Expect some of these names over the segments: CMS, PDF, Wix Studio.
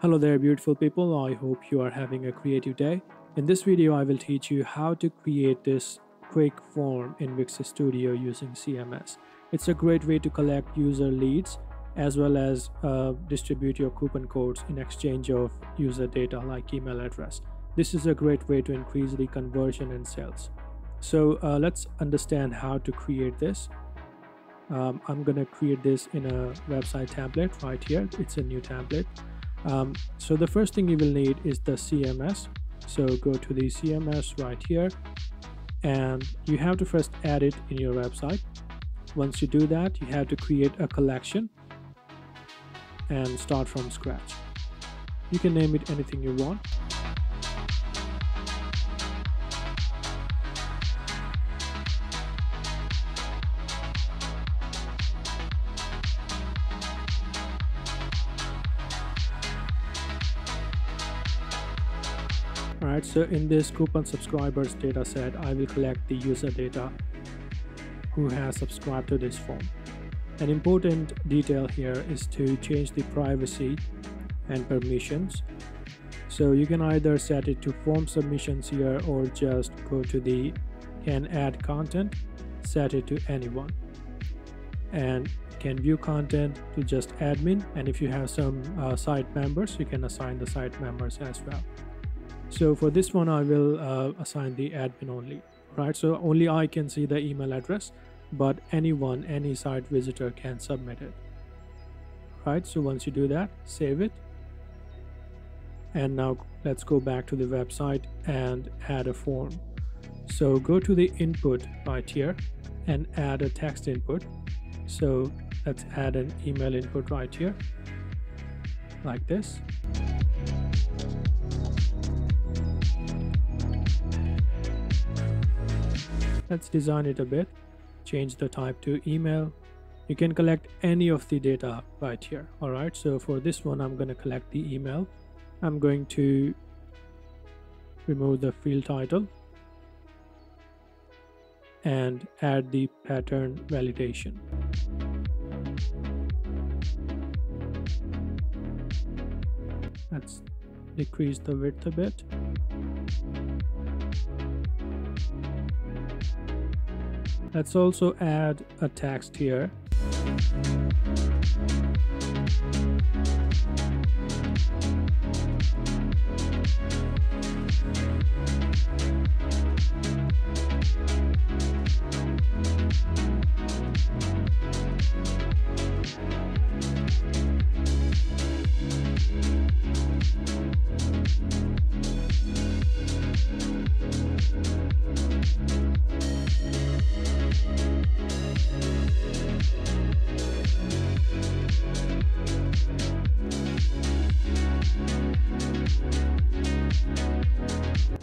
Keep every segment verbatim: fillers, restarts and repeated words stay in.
Hello there, beautiful people. I hope you are having a creative day. In this video, I will teach you how to create this quick form in Wix Studio using C M S. It's a great way to collect user leads as well as uh, distribute your coupon codes in exchange of user data like email address. This is a great way to increase the conversion and sales. So uh, let's understand how to create this. Um, I'm gonna create this in a website template right here. It's a new template. Um, so the first thing you will need is the C M S. So go to the C M S right here, and you have to first add it in your website. Once you do that, you have to create a collection and start from scratch. You can name it anything you want. Alright, so in this coupon subscribers data set, I will collect the user data who has subscribed to this form. An important detail here is to change the privacy and permissions. So you can either set it to form submissions here or just go to the can add content, set it to anyone, and can view content to just admin. And if you have some uh, site members, you can assign the site members as well. So for this one, I will uh, assign the admin only, right? So only I can see the email address, but anyone, any site visitor can submit it, right? So once you do that, save it. And now let's go back to the website and add a form. So go to the input right here and add a text input. So let's add an email input right here, like this. Let's design it a bit, change the type to email. You can collect any of the data right here. All right, so for this one, I'm going to collect the email. I'm going to remove the field title and add the pattern validation. Let's decrease the width a bit. Let's also add a text here.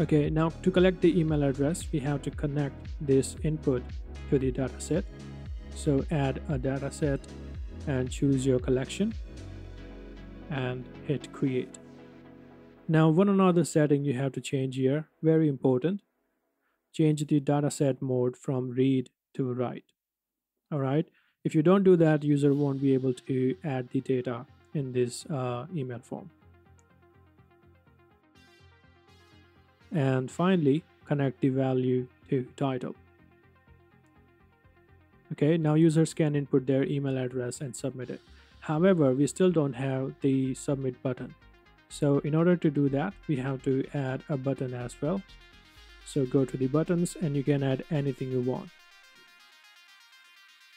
Okay, now to collect the email address, we have to connect this input to the dataset. So add a dataset and choose your collection and hit create. Now one another setting you have to change here, very important. Change the dataset mode from read to write. All right, if you don't do that, user won't be able to add the data in this uh, email form. And finally, connect the value to title. Okay, now users can input their email address and submit it. However, we still don't have the submit button. So in order to do that, we have to add a button as well. So go to the buttons and you can add anything you want.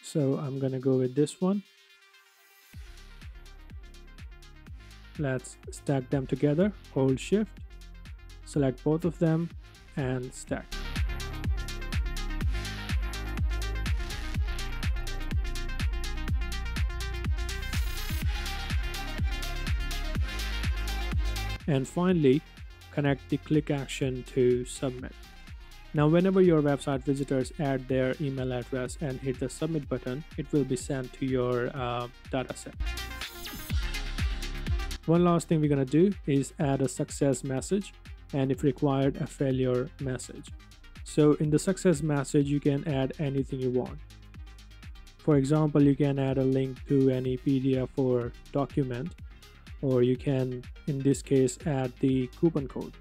So I'm gonna go with this one. Let's stack them together, hold shift. Select both of them and stack. And finally, connect the click action to submit. Now, whenever your website visitors add their email address and hit the submit button, it will be sent to your uh, dataset. One last thing we're gonna do is add a success message, and if required, a failure message. So in the success message, you can add anything you want. For example, you can add a link to any P D F or document, or you can, in this case, add the coupon code.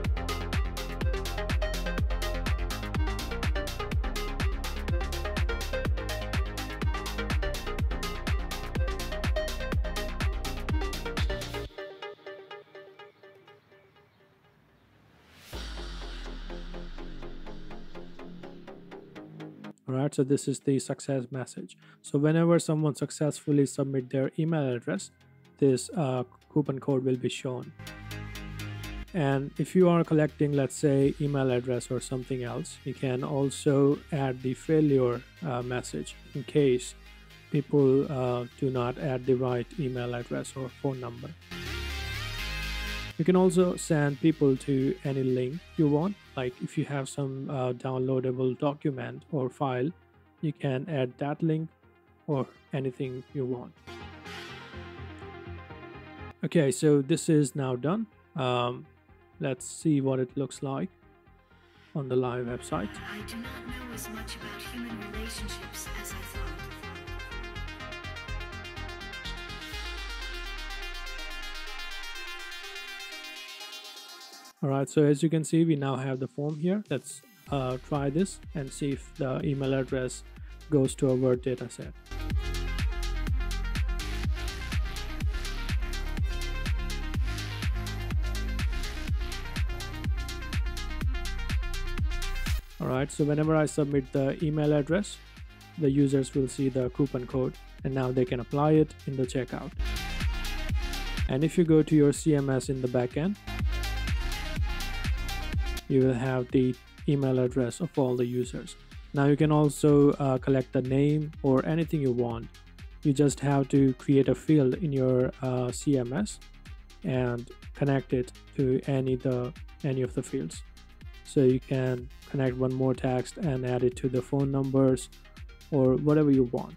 Alright, so this is the success message. So whenever someone successfully submits their email address, this uh, coupon code will be shown. And if you are collecting, let's say, email address or something else, you can also add the failure uh, message in case people uh, do not add the right email address or phone number. You can also send people to any link you want. Like if you have some uh, downloadable document or file, you can add that link or anything you want. Okay, so this is now done. Um, let's see what it looks like on the live website. I do not know as much about human relationships as I thought. Alright, so as you can see, we now have the form here. Let's uh, try this and see if the email address goes to our Word dataset. Alright, so whenever I submit the email address, the users will see the coupon code and now they can apply it in the checkout. And if you go to your C M S in the backend, you will have the email address of all the users. Now you can also uh, collect the name or anything you want. You just have to create a field in your uh, C M S and connect it to any, the, any of the fields. So you can connect one more text and add it to the phone numbers or whatever you want.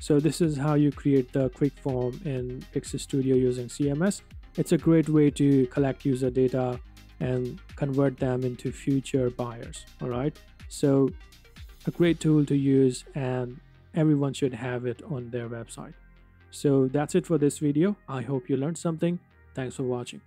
So this is how you create the quick form in Wix Studio using C M S. It's a great way to collect user data and convert them into future buyers. All right, so a great tool to use and everyone should have it on their website. So that's it for this video. I hope you learned something. Thanks for watching.